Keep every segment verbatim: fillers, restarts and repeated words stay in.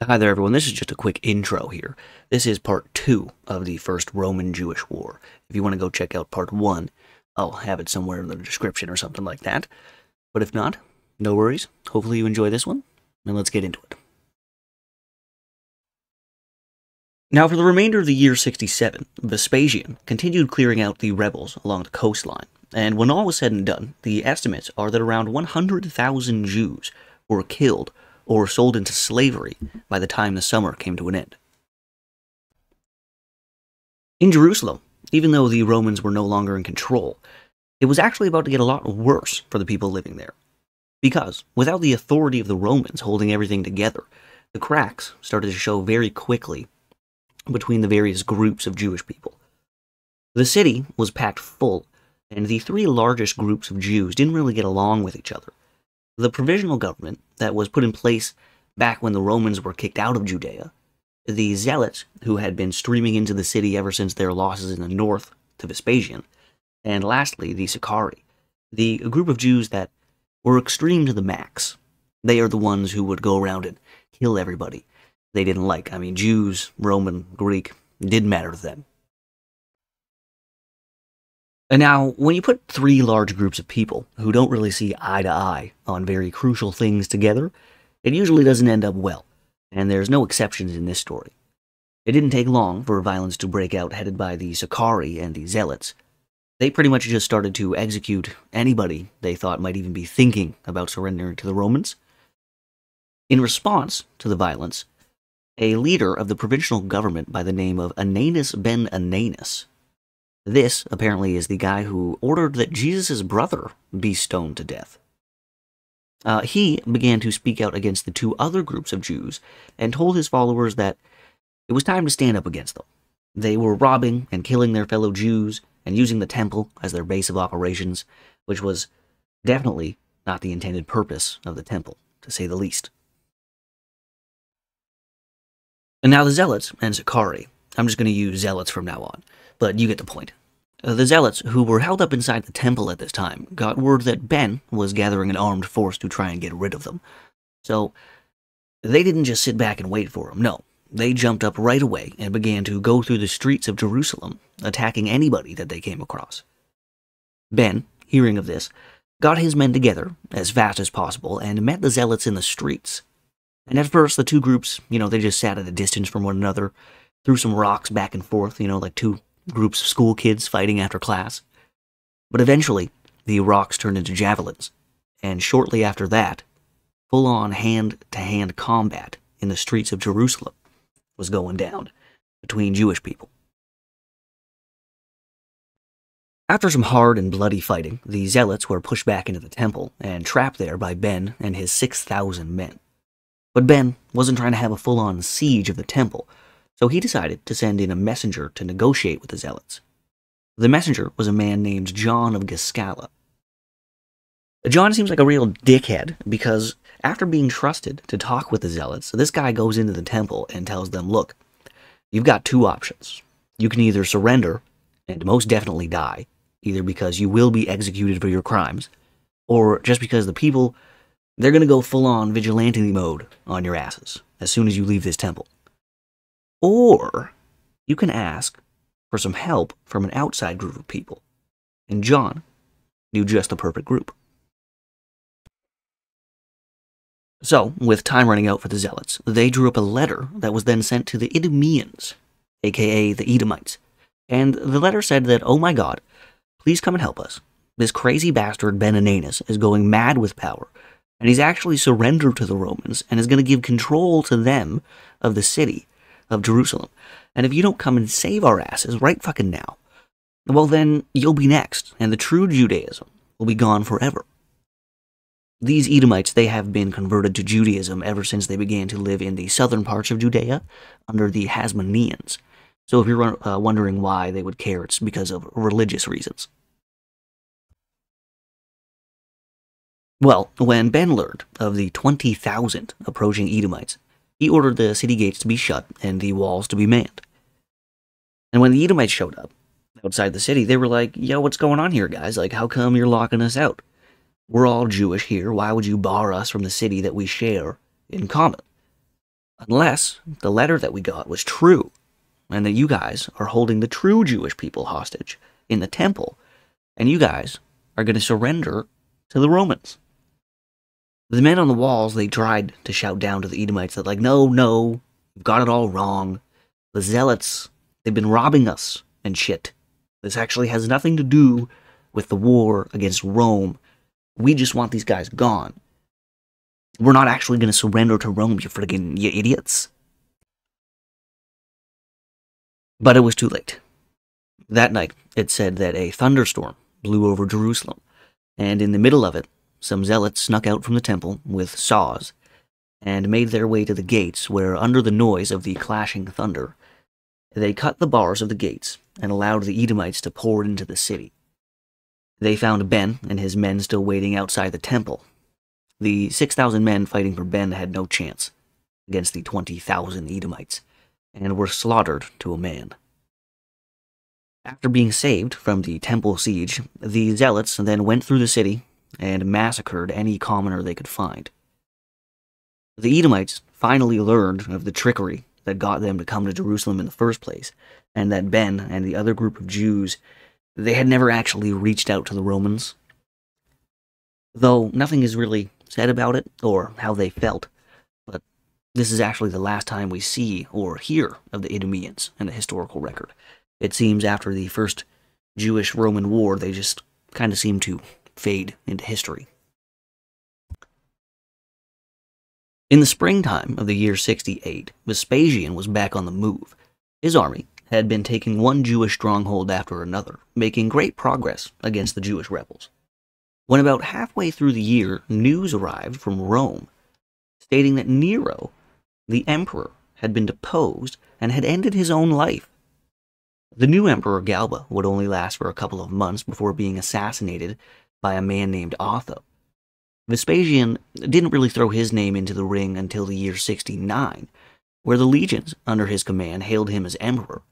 Hi there everyone, this is just a quick intro here. This is part two of the First Roman-Jewish War. If you want to go check out part one, I'll have it somewhere in the description or something like that. But if not, no worries. Hopefully you enjoy this one, and let's get into it. Now for the remainder of the year sixty-seven, Vespasian continued clearing out the rebels along the coastline, and when all was said and done, the estimates are that around one hundred thousand Jews were killed or sold into slavery by the time the summer came to an end. In Jerusalem, even though the Romans were no longer in control, it was actually about to get a lot worse for the people living there. Because, without the authority of the Romans holding everything together, the cracks started to show very quickly between the various groups of Jewish people. The city was packed full, and the three largest groups of Jews didn't really get along with each other. The provisional government that was put in place back when the Romans were kicked out of Judea, the Zealots, who had been streaming into the city ever since their losses in the north to Vespasian, and lastly, the Sicarii, the group of Jews that were extreme to the max. They are the ones who would go around and kill everybody they didn't like. I mean, Jews, Roman, Greek, didn't matter to them. And now, when you put three large groups of people who don't really see eye to eye on very crucial things together, it usually doesn't end up well, and there's no exceptions in this story. It didn't take long for violence to break out headed by the Sicarii and the Zealots. They pretty much just started to execute anybody they thought might even be thinking about surrendering to the Romans. In response to the violence, a leader of the provincial government by the name of Ananus ben Ananus. This, apparently, is the guy who ordered that Jesus' brother be stoned to death. Uh, he began to speak out against the two other groups of Jews and told his followers that it was time to stand up against them. They were robbing and killing their fellow Jews and using the temple as their base of operations, which was definitely not the intended purpose of the temple, to say the least. And now the Zealots and Sicarii. I'm just going to use Zealots from now on, but you get the point. The Zealots, who were held up inside the temple at this time, got word that Ben was gathering an armed force to try and get rid of them. So they didn't just sit back and wait for him, no. They jumped up right away and began to go through the streets of Jerusalem, attacking anybody that they came across. Ben, hearing of this, got his men together as fast as possible and met the Zealots in the streets. And at first, the two groups, you know, they just sat at a distance from one another, threw some rocks back and forth, you know, like two groups of school kids fighting after class. But eventually, the rocks turned into javelins, and shortly after that, full-on hand-to-hand combat in the streets of Jerusalem was going down between Jewish people. After some hard and bloody fighting, the Zealots were pushed back into the temple and trapped there by Ben and his six thousand men. But Ben wasn't trying to have a full-on siege of the temple, so he decided to send in a messenger to negotiate with the Zealots. The messenger was a man named John of Giscala. John seems like a real dickhead, because after being trusted to talk with the Zealots, this guy goes into the temple and tells them, look, you've got two options. You can either surrender, and most definitely die, either because you will be executed for your crimes, or just because the people, they're going to go full-on vigilante mode on your asses as soon as you leave this temple. Or you can ask for some help from an outside group of people. And John knew just the perfect group. So, with time running out for the Zealots, they drew up a letter that was then sent to the Idumeans, aka the Edomites. And the letter said that, oh my god, please come and help us. This crazy bastard Ben Ananus is going mad with power, and he's actually surrendered to the Romans and is going to give control to them of the city of Jerusalem, and if you don't come and save our asses right fucking now, well then, you'll be next, and the true Judaism will be gone forever. These Edomites, they have been converted to Judaism ever since they began to live in the southern parts of Judea under the Hasmoneans, so if you're uh, wondering why they would care, it's because of religious reasons. Well, when Ben learned of the twenty thousand approaching Edomites, he ordered the city gates to be shut and the walls to be manned. And when the Edomites showed up outside the city, they were like, yo, what's going on here, guys? Like, how come you're locking us out? We're all Jewish here. Why would you bar us from the city that we share in common? Unless the letter that we got was true, and that you guys are holding the true Jewish people hostage in the temple, and you guys are going to surrender to the Romans. The men on the walls, they tried to shout down to the Edomites that, like, no, no, you've got it all wrong. The Zealots, they've been robbing us and shit. This actually has nothing to do with the war against Rome. We just want these guys gone. We're not actually going to surrender to Rome, you friggin' you idiots. But it was too late. That night, it said that a thunderstorm blew over Jerusalem, and in the middle of it, some zealots snuck out from the temple with saws and made their way to the gates where, under the noise of the clashing thunder, they cut the bars of the gates and allowed the Edomites to pour into the city. They found Ben and his men still waiting outside the temple. The six thousand men fighting for Ben had no chance against the twenty thousand Edomites, and were slaughtered to a man. After being saved from the temple siege, the Zealots then went through the city and massacred any commoner they could find. The Edomites finally learned of the trickery that got them to come to Jerusalem in the first place, and that Ben and the other group of Jews, they had never actually reached out to the Romans. Though nothing is really said about it or how they felt, but this is actually the last time we see or hear of the Idumeans in the historical record. It seems after the First Jewish-Roman War, they just kind of seem to fade into history. In the springtime of the year sixty-eight, Vespasian was back on the move. His army had been taking one Jewish stronghold after another, making great progress against the Jewish rebels. When about halfway through the year, news arrived from Rome stating that Nero, the emperor, had been deposed and had ended his own life. The new emperor, Galba, would only last for a couple of months before being assassinated by a man named Otho. Vespasian didn't really throw his name into the ring until the year sixty-nine, where the legions under his command hailed him as emperor.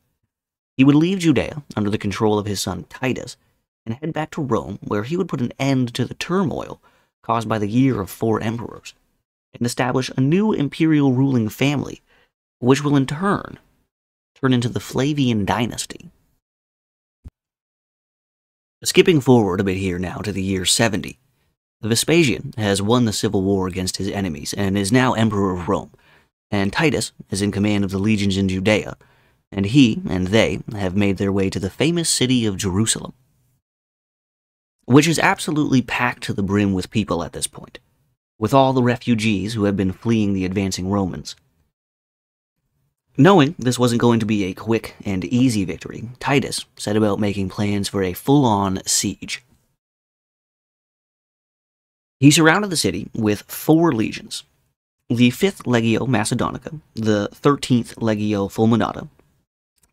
He would leave Judea under the control of his son Titus and head back to Rome, where he would put an end to the turmoil caused by the year of four emperors and establish a new imperial ruling family, which will in turn turn into the Flavian dynasty. Skipping forward a bit here now to the year seventy, Vespasian has won the civil war against his enemies and is now emperor of Rome, and Titus is in command of the legions in Judea, and he and they have made their way to the famous city of Jerusalem, which is absolutely packed to the brim with people at this point, with all the refugees who have been fleeing the advancing Romans. Knowing this wasn't going to be a quick and easy victory, Titus set about making plans for a full-on siege. He surrounded the city with four legions: the fifth Legio Macedonica, the thirteenth Legio Fulminata,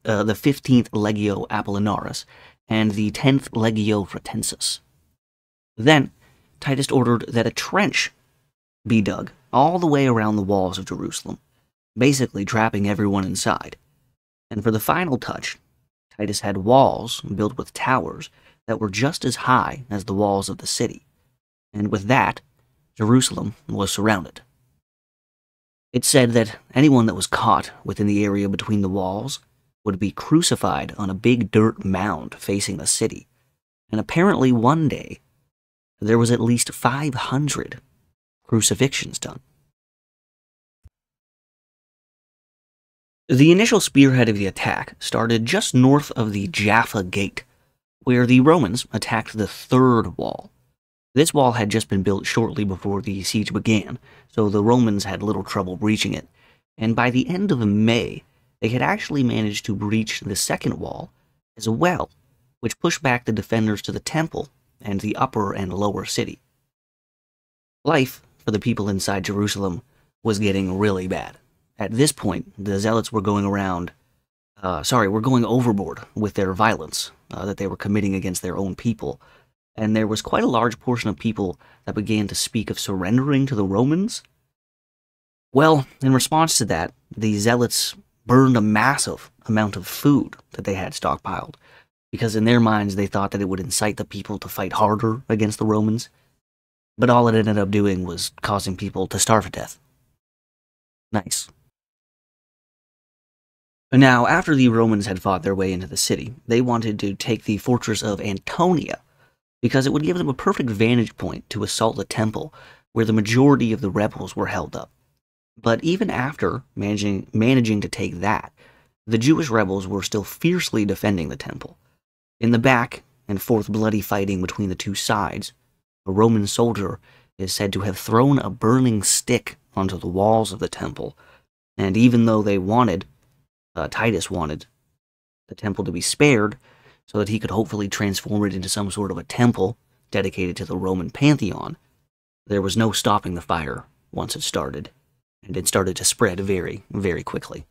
uh, the fifteenth Legio Apollinaris, and the tenth Legio Fratensis. Then, Titus ordered that a trench be dug all the way around the walls of Jerusalem, basically trapping everyone inside. And for the final touch, Titus had walls built with towers that were just as high as the walls of the city. And with that, Jerusalem was surrounded. It said that anyone that was caught within the area between the walls would be crucified on a big dirt mound facing the city. And apparently one day, there was at least five hundred crucifixions done. The initial spearhead of the attack started just north of the Jaffa Gate, where the Romans attacked the third wall. This wall had just been built shortly before the siege began, so the Romans had little trouble breaching it, and by the end of May, they had actually managed to breach the second wall as well, which pushed back the defenders to the temple and the upper and lower city. Life for the people inside Jerusalem was getting really bad. At this point, the Zealots were going around, uh, sorry, were going overboard with their violence uh, that they were committing against their own people, and there was quite a large portion of people that began to speak of surrendering to the Romans. Well, in response to that, the Zealots burned a massive amount of food that they had stockpiled, because in their minds they thought that it would incite the people to fight harder against the Romans, but all it ended up doing was causing people to starve to death. Nice. Now, after the Romans had fought their way into the city, they wanted to take the fortress of Antonia, because it would give them a perfect vantage point to assault the temple, where the majority of the rebels were held up. But even after managing, managing to take that, the Jewish rebels were still fiercely defending the temple. In the back and forth bloody fighting between the two sides, a Roman soldier is said to have thrown a burning stick onto the walls of the temple, and even though they wanted, uh, Titus wanted, the temple to be spared, so that he could hopefully transform it into some sort of a temple dedicated to the Roman pantheon, there was no stopping the fire once it started, and it started to spread very, very quickly.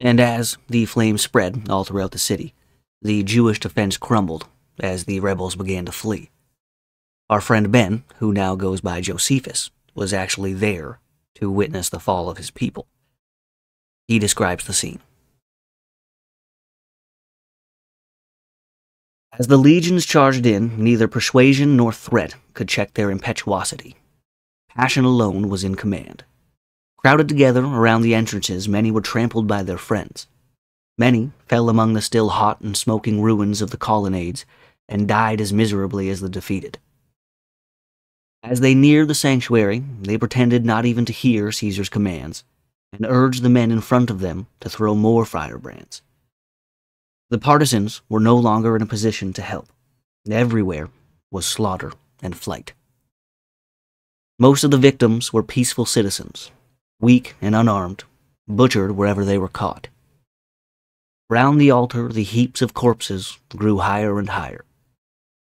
And as the flames spread all throughout the city, the Jewish defense crumbled as the rebels began to flee. Our friend Ben, who now goes by Josephus, was actually there to witness the fall of his people. He describes the scene. As the legions charged in, neither persuasion nor threat could check their impetuosity. Passion alone was in command. Crowded together around the entrances, many were trampled by their friends. Many fell among the still hot and smoking ruins of the colonnades and died as miserably as the defeated. As they neared the sanctuary, they pretended not even to hear Caesar's commands, and urged the men in front of them to throw more firebrands. The partisans were no longer in a position to help. Everywhere was slaughter and flight. Most of the victims were peaceful citizens, weak and unarmed, butchered wherever they were caught. Round the altar, the heaps of corpses grew higher and higher,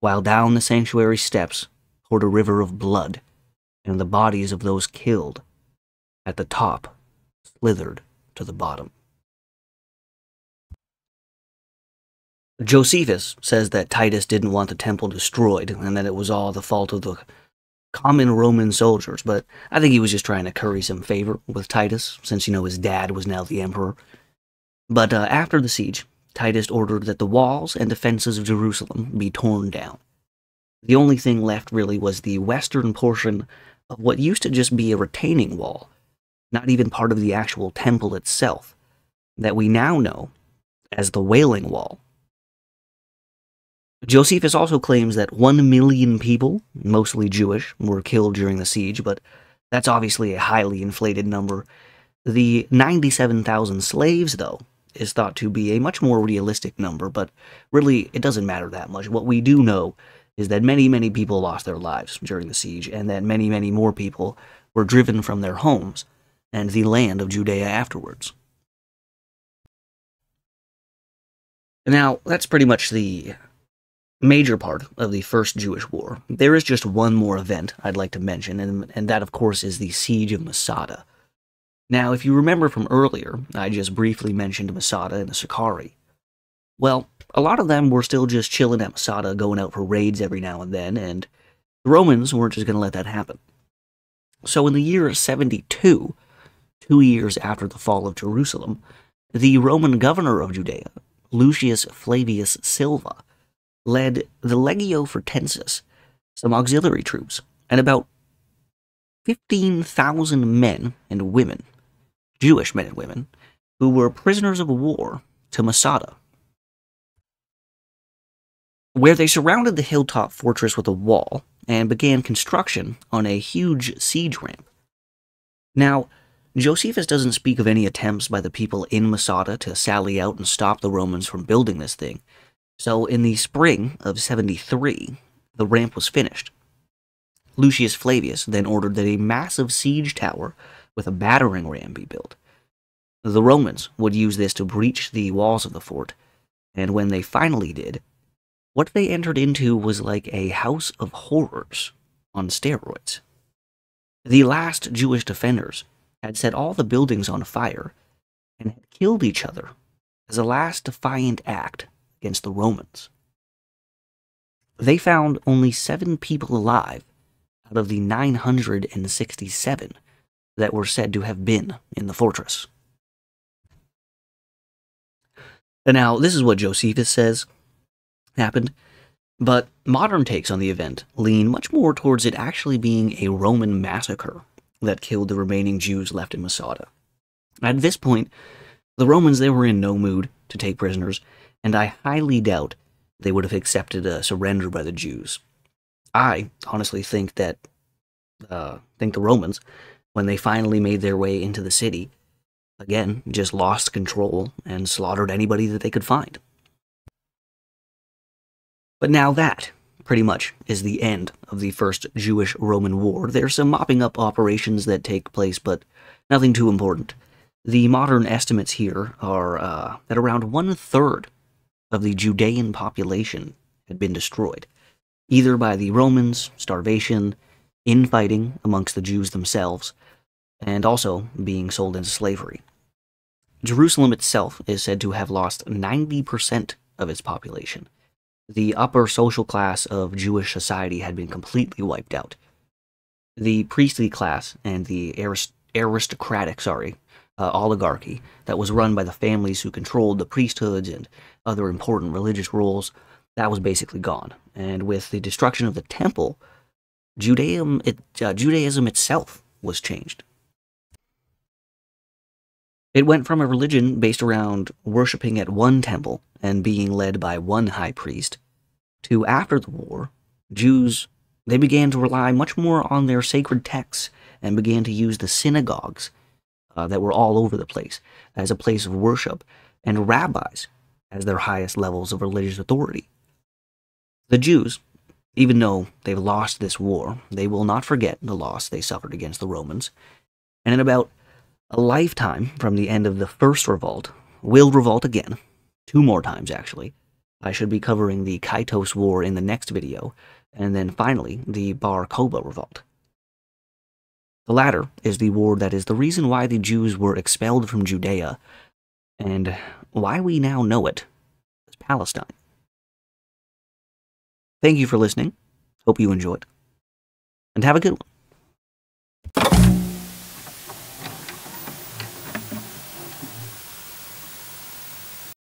while down the sanctuary steps poured a river of blood, and the bodies of those killed at the top slithered to the bottom. Josephus says that Titus didn't want the temple destroyed, and that it was all the fault of the common Roman soldiers, but I think he was just trying to curry some favor with Titus, since, you know, his dad was now the emperor. But uh, after the siege, Titus ordered that the walls and defenses of Jerusalem be torn down. The only thing left, really, was the western portion of what used to just be a retaining wall, not even part of the actual temple itself, that we now know as the Wailing Wall. Josephus also claims that one million people, mostly Jewish, were killed during the siege, but that's obviously a highly inflated number. The ninety-seven thousand slaves, though, is thought to be a much more realistic number, but really, it doesn't matter that much. What we do know is that many, many people lost their lives during the siege, and that many, many more people were driven from their homes and the land of Judea afterwards. Now, that's pretty much the major part of the First Jewish War. There is just one more event I'd like to mention, and, and that, of course, is the Siege of Masada. Now, if you remember from earlier, I just briefly mentioned Masada and the Sicarii. Well, a lot of them were still just chilling at Masada, going out for raids every now and then, and the Romans weren't just going to let that happen. So in the year seventy-two, two years after the fall of Jerusalem, the Roman governor of Judea, Lucius Flavius Silva, led the Legio Fratensis, some auxiliary troops, and about fifteen thousand men and women, Jewish men and women, who were prisoners of war, to Masada, where they surrounded the hilltop fortress with a wall and began construction on a huge siege ramp. Now, Josephus doesn't speak of any attempts by the people in Masada to sally out and stop the Romans from building this thing, so in the spring of seventy-three, the ramp was finished. Lucius Flavius then ordered that a massive siege tower with a battering ram be built. The Romans would use this to breach the walls of the fort, and when they finally did, what they entered into was like a house of horrors on steroids. The last Jewish defenders had set all the buildings on fire and had killed each other as a last defiant act against the Romans. They found only seven people alive out of the nine hundred sixty-seven that were said to have been in the fortress. And now, this is what Josephus says happened, but modern takes on the event lean much more towards it actually being a Roman massacre that killed the remaining Jews left in Masada. At this point, the Romans, they were in no mood to take prisoners, and I highly doubt they would have accepted a surrender by the Jews. I honestly think that, uh, think the Romans, when they finally made their way into the city, again, just lost control and slaughtered anybody that they could find. But now that, pretty much, is the end of the First Jewish-Roman War. There's some mopping-up operations that take place, but nothing too important. The modern estimates here are uh, that around one-third of the Judean population had been destroyed, either by the Romans, starvation, infighting amongst the Jews themselves, and also being sold into slavery. Jerusalem itself is said to have lost ninety percent of its population. The upper social class of Jewish society had been completely wiped out. The priestly class and the arist aristocratic, sorry, uh, oligarchy that was run by the families who controlled the priesthoods and other important religious roles, that was basically gone. And with the destruction of the temple, Judaism, it, uh, Judaism itself was changed. It went from a religion based around worshipping at one temple and being led by one high priest, to after the war, Jews, they began to rely much more on their sacred texts and began to use the synagogues uh, that were all over the place as a place of worship, and rabbis as their highest levels of religious authority. The Jews, even though they've lost this war, they will not forget the loss they suffered against the Romans, and in about a lifetime from the end of the First Revolt, will revolt again, two more times actually. I should be covering the Kitos War in the next video, and then finally, the Bar Kokhba Revolt. The latter is the war that is the reason why the Jews were expelled from Judea, and why we now know it as Palestine. Thank you for listening, hope you enjoyed, and have a good one.